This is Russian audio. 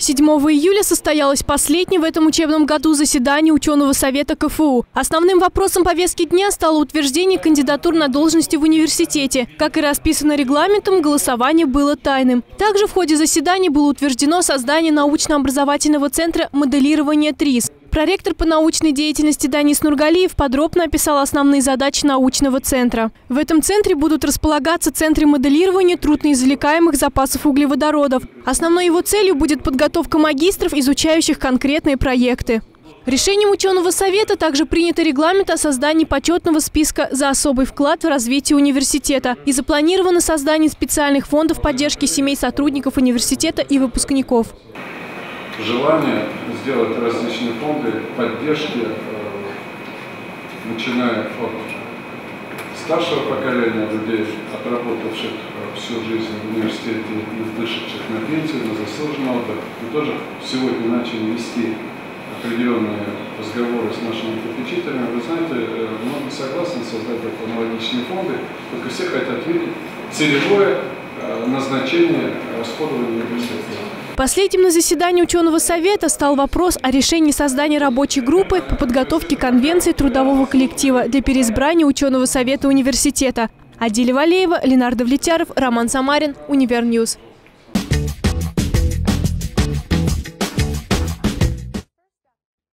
7 июля состоялось последнее в этом учебном году заседание ученого совета КФУ. Основным вопросом повестки дня стало утверждение кандидатур на должности в университете. Как и расписано регламентом, голосование было тайным. Также в ходе заседания было утверждено создание научно-образовательного центра моделирования ТРИС. Проректор по научной деятельности Данис Нургалиев подробно описал основные задачи научного центра. В этом центре будут располагаться центры моделирования трудноизвлекаемых запасов углеводородов. Основной его целью будет подготовка магистров, изучающих конкретные проекты. Решением ученого совета также принято регламент о создании почетного списка за особый вклад в развитие университета и запланировано создание специальных фондов поддержки семей сотрудников университета и выпускников. Желание сделать различные фонды поддержки, начиная от старшего поколения людей, отработавших всю жизнь в университете и вышедших на пенсию, на заслуженный отдых. Мы тоже сегодня начали вести определенные разговоры с нашими попечителями. Вы знаете, многие согласны создать аналогичные фонды, только все хотят видеть целевое назначение расходования университета. Последним на заседании ученого совета стал вопрос о решении создания рабочей группы по подготовке конвенции трудового коллектива для переизбрания ученого совета университета. Адиля Валеева, Линар Давлетьяров, Роман Самарин, Универньюз.